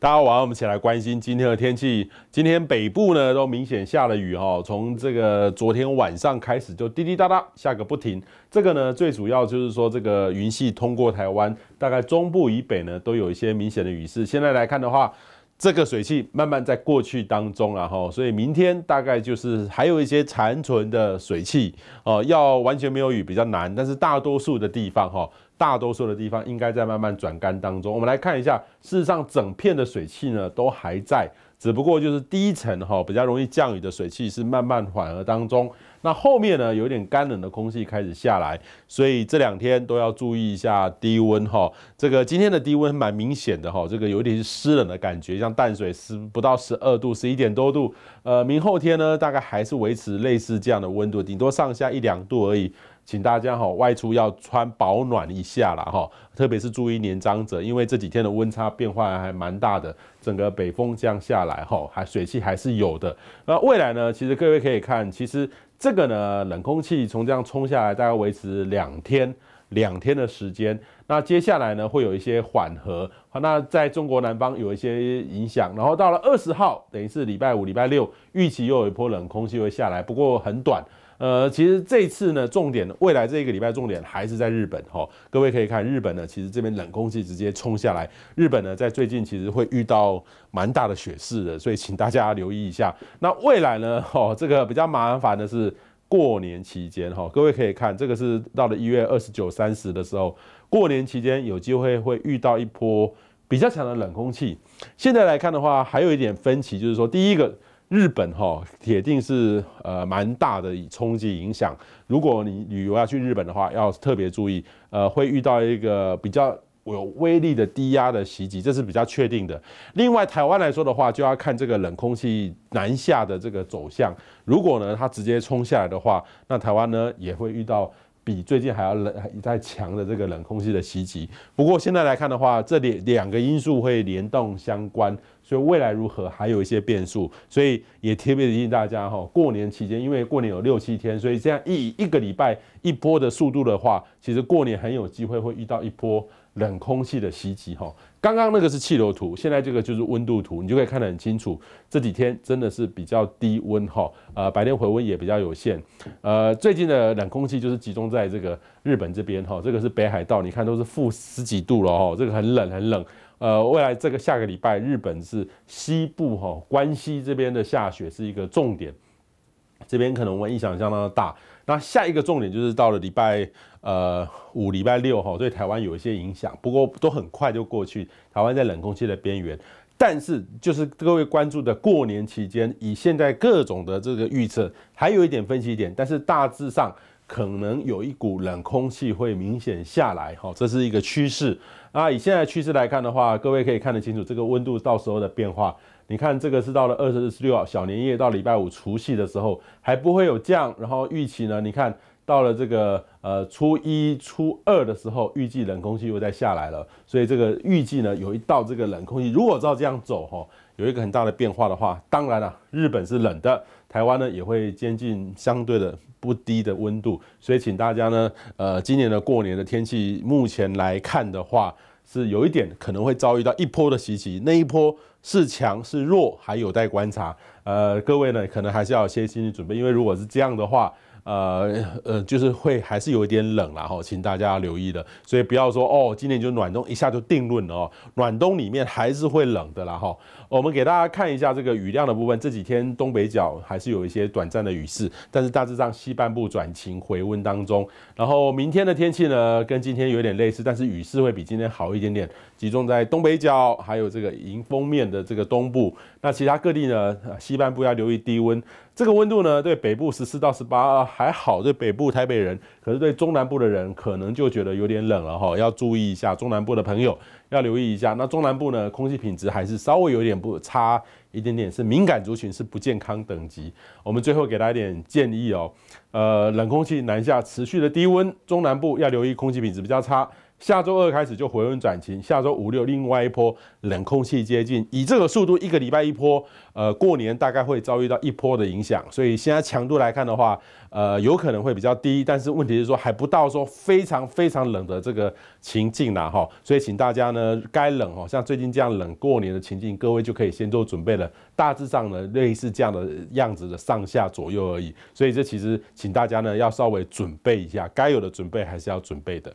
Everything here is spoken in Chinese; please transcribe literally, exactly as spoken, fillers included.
大家晚上我们一起来关心今天的天气。今天北部呢都明显下了雨哦，从这个昨天晚上开始就滴滴答答下个不停。这个呢最主要就是说这个云系通过台湾，大概中部以北呢都有一些明显的雨势。现在来看的话，这个水汽慢慢在过去当中了哈，所以明天大概就是还有一些残存的水汽哦，要完全没有雨比较难，但是大多数的地方哈。 大多数的地方应该在慢慢转干当中。我们来看一下，事实上整片的水汽呢都还在，只不过就是第一层哈比较容易降雨的水汽是慢慢缓和当中。那后面呢有点干冷的空气开始下来，所以这两天都要注意一下低温哈。这个今天的低温蛮明显的哈，这个有点是湿冷的感觉，像淡水十不到十二度，十一点多度。呃，明后天呢大概还是维持类似这样的温度，顶多上下一两度而已。 请大家哈外出要穿保暖一下啦哈，特别是注意年长者，因为这几天的温差变化还蛮大的。整个北风这样下来哈，还水汽还是有的。那未来呢，其实各位可以看，其实这个呢冷空气从这样冲下来，大概维持两天两天的时间。那接下来呢会有一些缓和，那在中国南方有一些影响。然后到了二十号，等于是礼拜五、礼拜六，预期又有一波冷空气会下来，不过很短。 呃，其实这一次呢，重点未来这一个礼拜重点还是在日本哈、哦。各位可以看日本呢，其实这边冷空气直接冲下来，日本呢在最近其实会遇到蛮大的雪势的，所以请大家留意一下。那未来呢，哦，这个比较麻烦的是过年期间哈、哦，各位可以看这个是到了一月二十九、三十的时候，过年期间有机会会遇到一波比较强的冷空气。现在来看的话，还有一点分歧，就是说第一个。 日本哈铁定是呃蛮大的冲击影响。如果你旅游要去日本的话，要特别注意，呃会遇到一个比较有威力的低压的袭击，这是比较确定的。另外，台湾来说的话，就要看这个冷空气南下的这个走向。如果呢它直接冲下来的话，那台湾呢也会遇到。 比最近还要冷，再强的这个冷空气的袭击。不过现在来看的话，这两两个因素会联动相关，所以未来如何还有一些变数。所以也特别提醒大家哈，过年期间，因为过年有六七天，所以这样一一个礼拜一波的速度的话，其实过年很有机会会遇到一波冷空气的袭击哈。刚刚那个是气流图，现在这个就是温度图，你就可以看得很清楚。这几天真的是比较低温哈，呃，白天回温也比较有限。呃，最近的冷空气就是集中。 在这个日本这边哈，这个是北海道，你看都是负十几度了哈，这个很冷很冷。呃，未来这个下个礼拜，日本是西部哈，关西这边的下雪是一个重点，这边可能我们影响相当的大。那下一个重点就是到了礼拜呃五、礼拜六哈，对台湾有一些影响，不过都很快就过去。台湾在冷空气的边缘。 但是，就是各位关注的过年期间，以现在各种的这个预测，还有一点分歧点，但是大致上可能有一股冷空气会明显下来，哈，这是一个趋势。啊，以现在趋势来看的话，各位可以看得清楚这个温度到时候的变化。你看，这个是到了二十六号小年夜到礼拜五除夕的时候，还不会有降，然后预期呢，你看。 到了这个呃初一、初二的时候，预计冷空气又再下来了，所以这个预计呢有一道这个冷空气，如果照这样走哈、哦，有一个很大的变化的话，当然了、啊，日本是冷的，台湾呢也会接近相对的不低的温度，所以请大家呢，呃，今年的过年的天气目前来看的话，是有一点可能会遭遇到一波的袭击，那一波是强是弱还有待观察，呃，各位呢可能还是要有些心理准备，因为如果是这样的话。 呃呃，就是会还是有一点冷啦哈，请大家留意的，所以不要说哦，今年就暖冬一下就定论了哦，暖冬里面还是会冷的啦哈。我们给大家看一下这个雨量的部分，这几天东北角还是有一些短暂的雨势，但是大致上西半部转晴回温当中。然后明天的天气呢，跟今天有点类似，但是雨势会比今天好一点点，集中在东北角还有这个迎风面的这个东部。那其他各地呢，西半部要留意低温。 这个温度呢，对北部十四到十八还好，对北部台北人，可是对中南部的人可能就觉得有点冷了哈，要注意一下中南部的朋友要留意一下。那中南部呢，空气品质还是稍微有点不差一点点，是敏感族群，是不健康等级。我们最后给大家一点建议哦，呃，冷空气南下持续的低温，中南部要留意空气品质比较差。下周二开始就回温转晴，下周五六另外一波冷空气接近，以这个速度一个礼拜一波，呃，过年大概会遭遇到一波的影响，所以现在强度来看的话，呃，有可能会比较低，但是问题是说还不到说非常非常冷的这个情境啦哈，所以请大家呢该冷哦，像最近这样冷过年的情境，各位就可以先做准备了，大致上呢类似这样的样子的上下左右而已，所以这其实请大家呢要稍微准备一下，该有的准备还是要准备的。